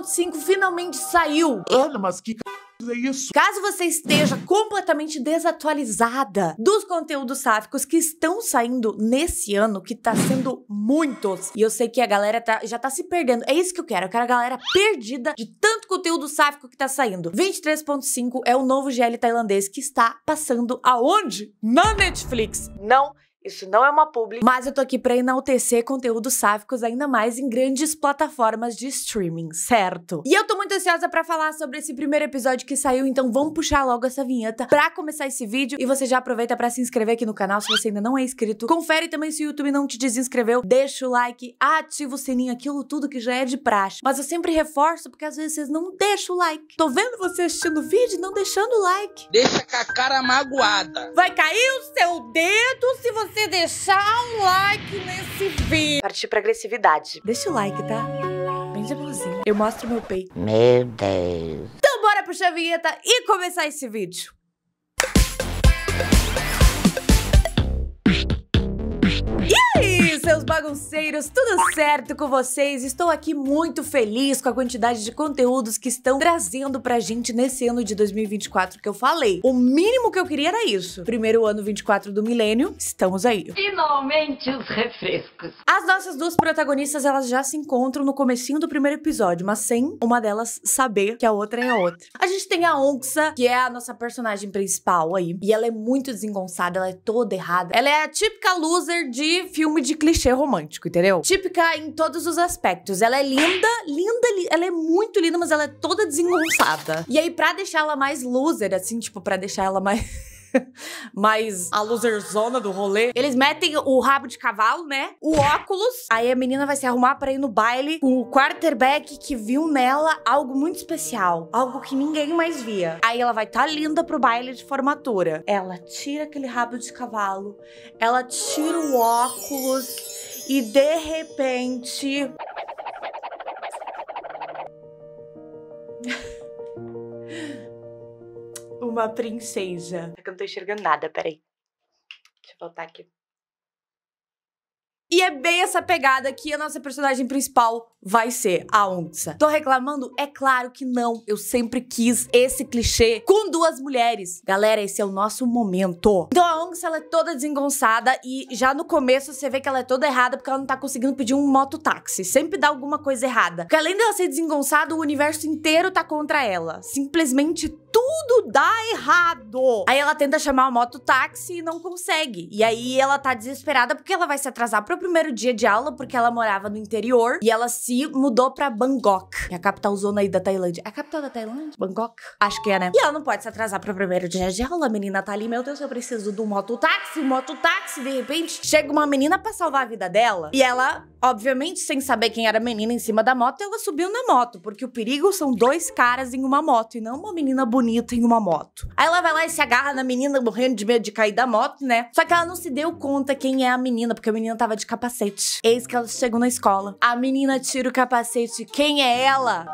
23.5 finalmente saiu. Ana, mas que é isso? Caso você esteja completamente desatualizada dos conteúdos sáficos que estão saindo nesse ano, que tá sendo muitos, e eu sei que a galera já tá se perdendo, é isso que eu quero a galera perdida de tanto conteúdo sáfico que tá saindo. 23.5 é o novo GL tailandês que está passando aonde? Na Netflix. Não, isso não é uma publi, mas eu tô aqui pra enaltecer conteúdos sáficos ainda mais em grandes plataformas de streaming, certo? E eu tô muito ansiosa pra falar sobre esse primeiro episódio que saiu, então vamos puxar logo essa vinheta pra começar esse vídeo. E você já aproveita pra se inscrever aqui no canal se você ainda não é inscrito. Confere também se o YouTube não te desinscreveu, deixa o like, ativa o sininho, aquilo tudo que já é de praxe. Mas eu sempre reforço porque às vezes vocês não deixam o like. Tô vendo você assistindo o vídeo e não deixando o like. Deixa com a cara magoada. Vai cair o seu dedo se você deixar um like nesse vídeo. Partir pra agressividade. Deixa o like, tá? Bem de mãozinha. Eu mostro meu peito. Meu Deus. Então bora puxar a vinheta e começar esse vídeo. E aí, seus bagunceiros, tudo certo com vocês? Estou aqui muito feliz com a quantidade de conteúdos que estão trazendo pra gente nesse ano de 2024 que eu falei. O mínimo que eu queria era isso. Primeiro ano 24 do milênio, estamos aí. Finalmente os refrescos. As nossas duas protagonistas, elas já se encontram no comecinho do primeiro episódio, mas sem uma delas saber que a outra é a outra. A gente tem a Ongsa, que é a nossa personagem principal aí, e ela é muito desengonçada, ela é toda errada. Ela é a típica loser de filme de clichê romântico, entendeu? Típica em todos os aspectos. Ela é linda, ela é muito linda, mas ela é toda desengonçada. E aí, pra deixar ela mais loser, assim, tipo, pra deixar ela mais... mas a loserzona do rolê, eles metem o rabo de cavalo, né? O óculos. Aí a menina vai se arrumar pra ir no baile com o quarterback que viu nela algo muito especial, algo que ninguém mais via. Aí ela vai tá linda pro baile de formatura. Ela tira aquele rabo de cavalo, ela tira o óculos e de repente... uma princesa. É que eu não tô enxergando nada, peraí. Deixa eu voltar aqui. E é bem essa pegada que a nossa personagem principal vai ser, a Ongsa. Tô reclamando? É claro que não. Eu sempre quis esse clichê com duas mulheres. Galera, esse é o nosso momento. Então a Ongsa, ela é toda desengonçada e já no começo você vê que ela é toda errada porque ela não tá conseguindo pedir um mototáxi. Sempre dá alguma coisa errada. Porque além dela ser desengonçada, o universo inteiro tá contra ela. Simplesmente tudo dá errado. Aí ela tenta chamar o mototáxi e não consegue. E aí ela tá desesperada porque ela vai se atrasar pro primeiro dia de aula, porque ela morava no interior e ela se mudou pra Bangkok, que é a capital zona aí da Tailândia. É a capital da Tailândia? Bangkok? Acho que é, né? E ela não pode se atrasar pro primeiro dia de aula. A menina tá ali, meu Deus, eu preciso do mototáxi, de repente chega uma menina pra salvar a vida dela e ela, obviamente, sem saber quem era a menina em cima da moto, ela subiu na moto, porque o perigo são dois caras em uma moto e não uma menina bonita em uma moto. Aí ela vai lá e se agarra na menina morrendo de medo de cair da moto, né? Só que ela não se deu conta quem é a menina, porque a menina tava de capacete. Eis que elas chegam na escola. A menina tira o capacete. Quem é ela?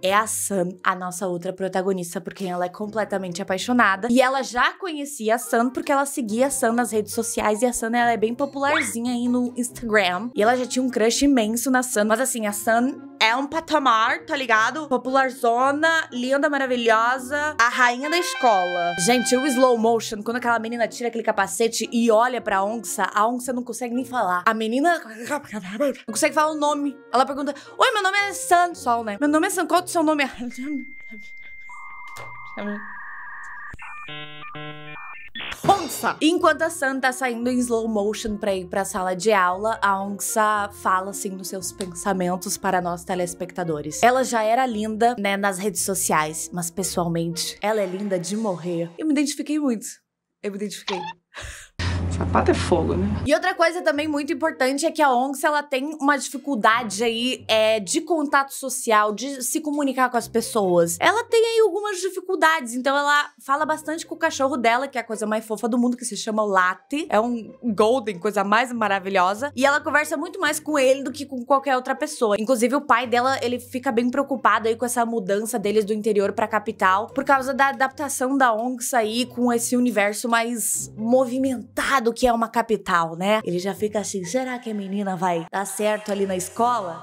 É a Sun, a nossa outra protagonista, por quem ela é completamente apaixonada. E ela já conhecia a Sun porque ela seguia a Sun nas redes sociais. E a Sun, ela é bem popularzinha aí no Instagram. E ela já tinha um crush imenso na Sun. Mas assim, a Sun é um patamar, tá ligado? Popularzona, linda, maravilhosa, a rainha da escola. Gente, o slow motion, quando aquela menina tira aquele capacete e olha pra Ongsa, a Ongsa não consegue nem falar. A menina não consegue falar o nome. Ela pergunta, oi, meu nome é Sun. Sol, né? Meu nome é Sun, qual é o seu nome? Ongsa! Enquanto a Sun tá saindo em slow motion pra ir pra sala de aula, a Ongsa fala assim nos seus pensamentos para nós telespectadores. Ela já era linda, né, nas redes sociais, mas pessoalmente, ela é linda de morrer. Eu me identifiquei muito. Eu me identifiquei. Sapato é fogo, né? E outra coisa também muito importante é que a Ongsa, ela tem uma dificuldade aí de contato social, de se comunicar com as pessoas. Ela tem aí algumas dificuldades, então ela fala bastante com o cachorro dela, que é a coisa mais fofa do mundo, que se chama Latte. É um golden, coisa mais maravilhosa. E ela conversa muito mais com ele do que com qualquer outra pessoa. Inclusive o pai dela, ele fica bem preocupado aí com essa mudança deles do interior pra capital, por causa da adaptação da Ongsa aí com esse universo mais movimentado que é uma capital, né? Ele já fica assim, será que a menina vai dar certo ali na escola?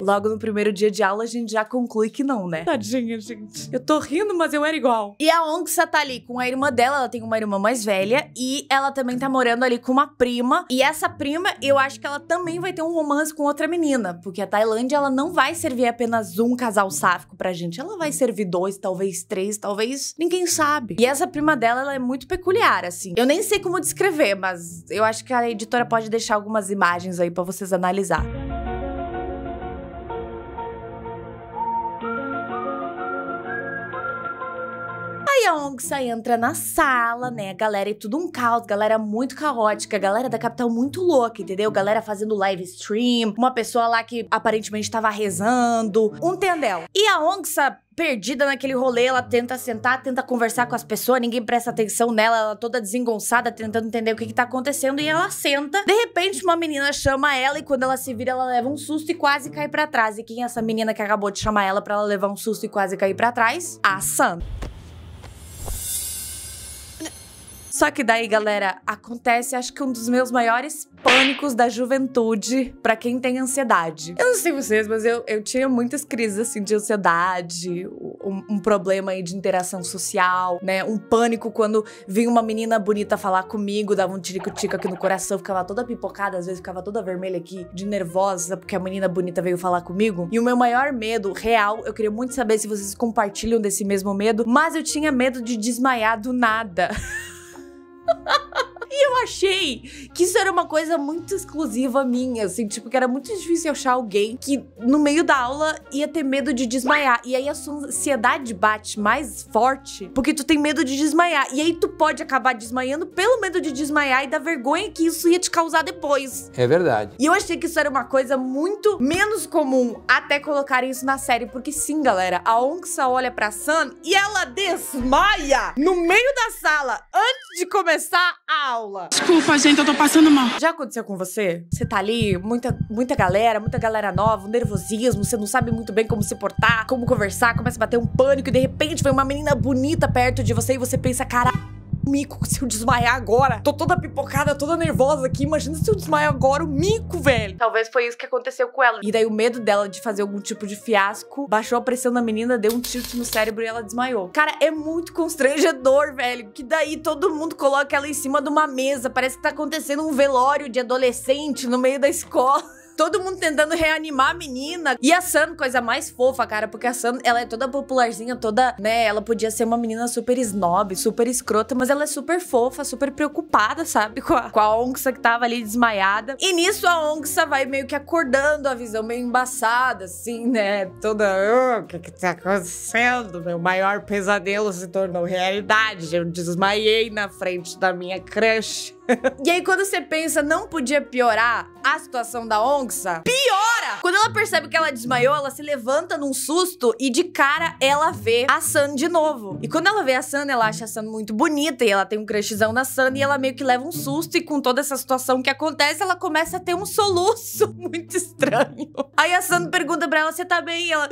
Logo no primeiro dia de aula, a gente já conclui que não, né? Tadinha, gente. Eu tô rindo, mas eu era igual. E a Ongsa tá ali com a irmã dela, ela tem uma irmã mais velha, e ela também tá morando ali com uma prima. E essa prima, eu acho que ela também vai ter um romance com outra menina, porque a Tailândia, ela não vai servir apenas um casal sáfico pra gente. Ela vai servir dois, talvez três, talvez... Ninguém sabe. E essa prima dela, ela é muito peculiar, assim. Eu nem sei como descrever, mas eu acho que a editora pode deixar algumas imagens aí pra vocês analisar. A Ongsa entra na sala, né, a galera é tudo um caos, galera muito caótica, galera da capital muito louca, entendeu? Galera fazendo live stream, uma pessoa lá que aparentemente tava rezando, um tendel. E a Ongsa, perdida naquele rolê, ela tenta sentar, tenta conversar com as pessoas, ninguém presta atenção nela, ela toda desengonçada, tentando entender o que tá acontecendo, e ela senta. De repente, uma menina chama ela, e quando ela se vira, ela leva um susto e quase cai pra trás. E quem é essa menina que acabou de chamar ela pra ela levar um susto e quase cair pra trás? A Sun. Só que daí, galera, acontece, acho que um dos meus maiores pânicos da juventude pra quem tem ansiedade. Eu não sei vocês, mas eu tinha muitas crises, assim, de ansiedade, um problema aí de interação social, né? Um pânico quando vinha uma menina bonita falar comigo, dava um tirico-tico aqui no coração, ficava toda pipocada, às vezes ficava toda vermelha aqui, de nervosa, porque a menina bonita veio falar comigo. E o meu maior medo, real, eu queria muito saber se vocês compartilham desse mesmo medo, mas eu tinha medo de desmaiar do nada. E eu achei que isso era uma coisa muito exclusiva minha, assim, tipo, que era muito difícil eu achar alguém que no meio da aula ia ter medo de desmaiar. E aí a sua ansiedade bate mais forte porque tu tem medo de desmaiar. E aí tu pode acabar desmaiando pelo medo de desmaiar e da vergonha que isso ia te causar depois. É verdade. E eu achei que isso era uma coisa muito menos comum até colocarem isso na série, porque sim, galera, a Ongsa olha pra Sun e ela desmaia no meio da sala, antes de começar a aula. Desculpa, gente, eu tô passando mal. Já aconteceu com você? Você tá ali, muita galera nova, um nervosismo, você não sabe muito bem como se portar, como conversar, começa a bater um pânico e de repente vem uma menina bonita perto de você e você pensa, cara, mico, se eu desmaiar agora, tô toda pipocada, toda nervosa aqui, imagina se eu desmaiar agora, o mico, velho. Talvez foi isso que aconteceu com ela. E daí o medo dela de fazer algum tipo de fiasco, baixou a pressão da menina, deu um tilt no cérebro e ela desmaiou. Cara, é muito constrangedor, velho, que daí todo mundo coloca ela em cima de uma mesa, parece que tá acontecendo um velório de adolescente no meio da escola. Todo mundo tentando reanimar a menina. E a Sun, coisa mais fofa, cara, porque a Sun, ela é toda popularzinha, toda, né, ela podia ser uma menina super snob, super escrota, mas ela é super fofa, super preocupada, sabe, com a Ongsa que tava ali desmaiada. E nisso a Ongsa vai meio que acordando, a visão meio embaçada, assim, né, toda, o que tá acontecendo? Meu maior pesadelo se tornou realidade, eu desmaiei na frente da minha crush. E aí quando você pensa, não podia piorar a situação da Ongsa, piora! Quando ela percebe que ela desmaiou, ela se levanta num susto e de cara ela vê a Sun de novo. E quando ela vê a Sun, ela acha a Sun muito bonita e ela tem um crushzão na Sun e ela meio que leva um susto e com toda essa situação que acontece, ela começa a ter um soluço muito estranho. Aí a Sun pergunta pra ela, você tá bem? E ela...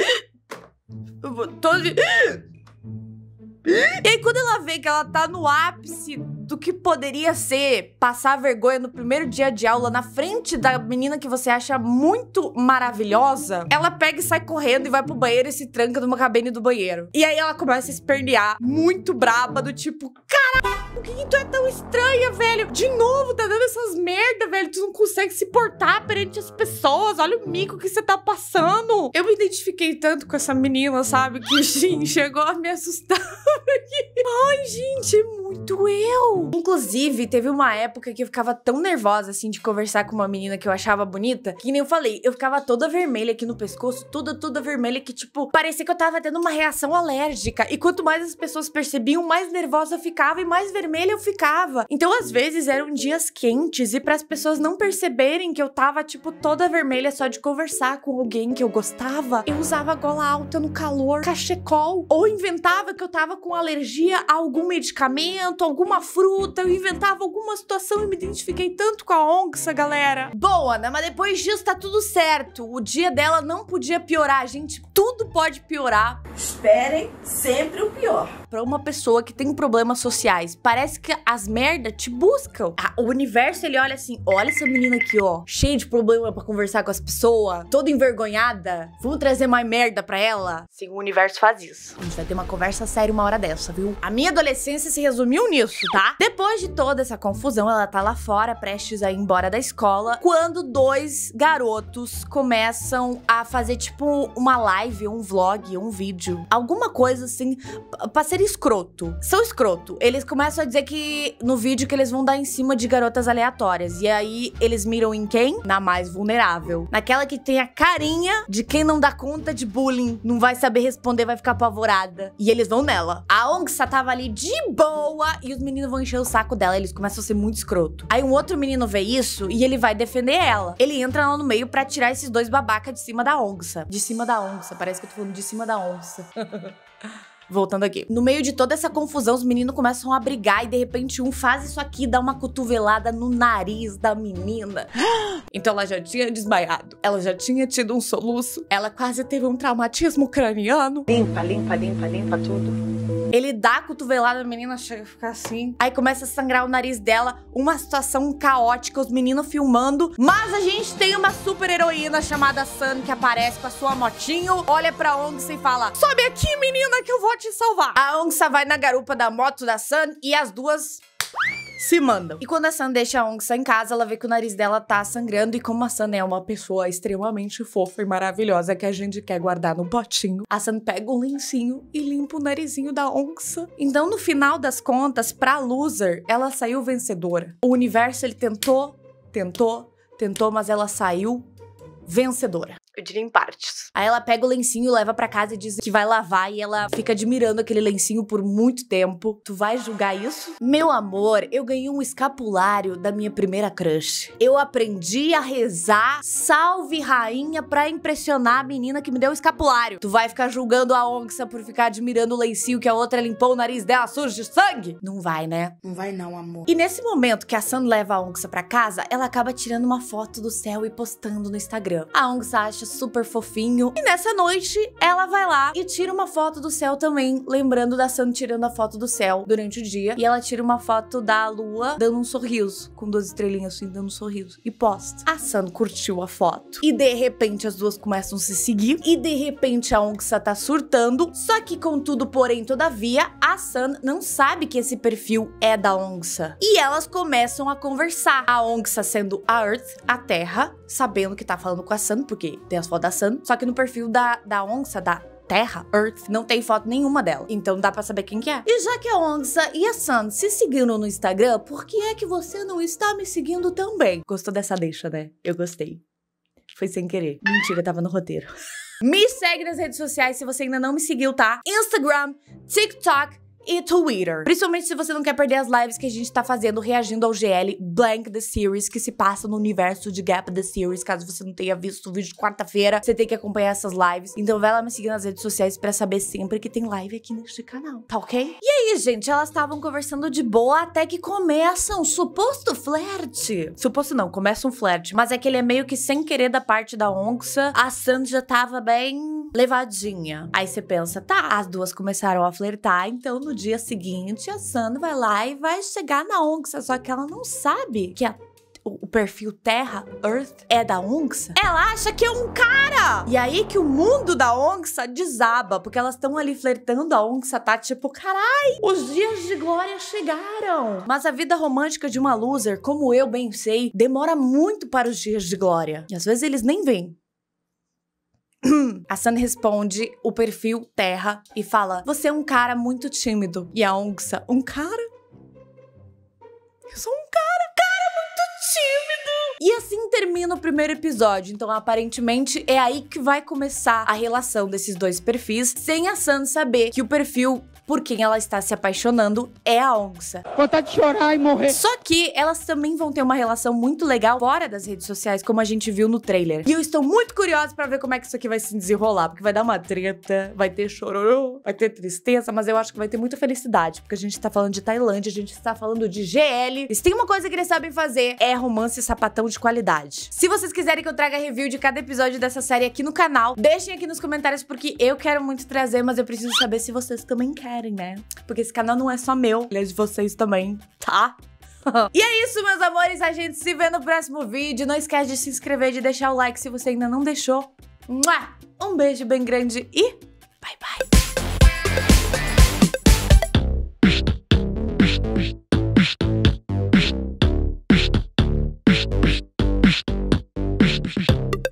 E aí quando ela vê que ela tá no ápice do que poderia ser passar vergonha no primeiro dia de aula na frente da menina que você acha muito maravilhosa, ela pega e sai correndo e vai pro banheiro e se tranca numa cabine do banheiro. E aí ela começa a espernear muito braba, do tipo, caralho, por que tu é tão estranha, velho? De novo, tá dando essas merda, velho. Tu não consegue se portar perante as pessoas. Olha o mico que você tá passando. Eu me identifiquei tanto com essa menina, sabe? Que, gente, chegou a me assustar. Ai, gente, é muito eu. Inclusive, teve uma época que eu ficava tão nervosa, assim, de conversar com uma menina que eu achava bonita, que nem eu falei, eu ficava toda vermelha aqui no pescoço, toda vermelha, que, tipo, parecia que eu tava tendo uma reação alérgica. E quanto mais as pessoas percebiam, mais nervosa eu ficava e mais vermelha eu ficava. Então, às vezes, eram dias quentes e pras pessoas não perceberem que eu tava, tipo, toda vermelha só de conversar com alguém que eu gostava, eu usava gola alta no calor, cachecol, ou inventava que eu tava com alergia a algum medicamento, alguma fruta, eu inventava alguma situação e me identifiquei tanto com a Ongsa, galera. Boa, né? Mas depois disso tá tudo certo. O dia dela não podia piorar, gente. Tudo pode piorar. Esperem sempre o pior. pra uma pessoa que tem problemas sociais, parece que as merdas te buscam. O universo, ele olha assim, olha essa menina aqui, ó, cheia de problema pra conversar com as pessoas, toda envergonhada, vamos trazer mais merda pra ela. Sim, o universo faz isso. A gente vai ter uma conversa séria uma hora dessa, viu? A minha adolescência se resumiu nisso, tá? Depois de toda essa confusão, ela tá lá fora, prestes a ir embora da escola, quando dois garotos começam a fazer, tipo, uma live, um vlog, um vídeo, alguma coisa assim, pra ser escroto. São escroto. Eles começam a dizer que no vídeo que eles vão dar em cima de garotas aleatórias. E aí, eles miram em quem? Na mais vulnerável. Naquela que tem a carinha de quem não dá conta de bullying, não vai saber responder, vai ficar apavorada. E eles vão nela. A Ongsa tava ali de boa e os meninos vão encher o saco dela. Eles começam a ser muito escroto. Aí um outro menino vê isso e ele vai defender ela. Ele entra lá no meio pra tirar esses dois babacas de cima da Ongsa. De cima da Ongsa. Parece que eu tô falando de cima da onça. Voltando aqui. No meio de toda essa confusão, os meninos começam a brigar e de repente um faz isso aqui, dá uma cotovelada no nariz da menina. Então ela já tinha desmaiado. Ela já tinha tido um soluço. Ela quase teve um traumatismo craniano. Limpa, limpa, limpa, limpa tudo. Ele dá a cotovelada, a menina chega a ficar assim. Aí começa a sangrar o nariz dela. Uma situação caótica, os meninos filmando. Mas a gente tem uma super heroína chamada Sun, que aparece com a sua motinho. Olha pra Ongsa e fala, sobe aqui, menina, que eu vou te salvar. A Ongsa vai na garupa da moto da Sun e as duas se mandam. E quando a Sun deixa a Ongsa em casa, ela vê que o nariz dela tá sangrando. E como a Sun é uma pessoa extremamente fofa e maravilhosa que a gente quer guardar no potinho, a Sun pega um lencinho e limpa o narizinho da Ongsa. Então, no final das contas, pra loser, ela saiu vencedora. O universo, ele tentou, mas ela saiu vencedora. Eu diria em partes. Aí ela pega o lencinho, leva pra casa e diz que vai lavar. E ela fica admirando aquele lencinho por muito tempo. Tu vai julgar isso? Meu amor, eu ganhei um escapulário da minha primeira crush. Eu aprendi a rezar, salve rainha, pra impressionar a menina que me deu o escapulário. Tu vai ficar julgando a Ongsa por ficar admirando o lencinho que a outra limpou o nariz dela sujo de sangue? Não vai, né? Não vai não, amor. E nesse momento que a Sun leva a Ongsa pra casa, ela acaba tirando uma foto do céu e postando no Instagram. A Ongsa acha super fofinho. E nessa noite, ela vai lá e tira uma foto do céu também, lembrando da Sun tirando a foto do céu durante o dia. E ela tira uma foto da lua dando um sorriso, com duas estrelinhas assim, dando um sorriso. E posta. A Sun curtiu a foto. E de repente, as duas começam a se seguir. E de repente, a Ongsa tá surtando. Só que contudo, porém, todavia, a Sun não sabe que esse perfil é da Ongsa. E elas começam a conversar. A Ongsa sendo a Earth, a Terra, sabendo que tá falando com a Sun, porque tem as fotos da Sun, só que no perfil da Ongsa, da Terra, Earth, não tem foto nenhuma dela. Então dá pra saber quem que é. E já que a Ongsa e a Sun se seguiram no Instagram, por que é que você não está me seguindo também? Gostou dessa deixa, né? Eu gostei. Foi sem querer. Mentira, tava no roteiro. Me segue nas redes sociais se você ainda não me seguiu, tá? Instagram, TikTok e Twitter. Principalmente se você não quer perder as lives que a gente tá fazendo reagindo ao GL Blank the Series, que se passa no universo de Gap the Series. Caso você não tenha visto o vídeo de quarta-feira, você tem que acompanhar essas lives. Então vai lá me seguir nas redes sociais pra saber sempre que tem live aqui neste canal, tá ok? E aí, gente, elas estavam conversando de boa até que começa um suposto flerte. Suposto não, começa um flerte. Mas é que ele é meio que sem querer da parte da Ongsa. A Sun já tava bem levadinha. Aí você pensa, tá, as duas começaram a flertar, então no dia seguinte, a Sun vai lá e vai chegar na Ongsa, só que ela não sabe que o perfil Terra, Earth, é da Ongsa. Ela acha que é um cara! E aí que o mundo da Ongsa desaba, porque elas estão ali flertando, a Ongsa tá tipo, carai, os dias de glória chegaram! Mas a vida romântica de uma loser, como eu bem sei, demora muito para os dias de glória. E às vezes eles nem vêm. A Sun responde o perfil Terra e fala, você é um cara muito tímido. E a Ongsa, um cara? Eu sou um cara? Cara muito tímido! E assim termina o primeiro episódio. Então, aparentemente, é aí que vai começar a relação desses dois perfis, sem a Sun saber que o perfil por quem ela está se apaixonando é a Ongsa. Vontade de chorar e morrer. Só que elas também vão ter uma relação muito legal fora das redes sociais, como a gente viu no trailer. E eu estou muito curiosa pra ver como é que isso aqui vai se desenrolar, porque vai dar uma treta, vai ter chororô, vai ter tristeza, mas eu acho que vai ter muita felicidade, porque a gente tá falando de Tailândia, a gente está falando de GL. E se tem uma coisa que eles sabem fazer, é romance sapatão de qualidade. Se vocês quiserem que eu traga review de cada episódio dessa série aqui no canal, deixem aqui nos comentários, porque eu quero muito trazer, mas eu preciso saber se vocês também querem. quiserem, né? Porque esse canal não é só meu, ele é de vocês também, tá? E é isso, meus amores, a gente se vê no próximo vídeo. Não esquece de se inscrever e de deixar o like se você ainda não deixou. Um beijo bem grande e...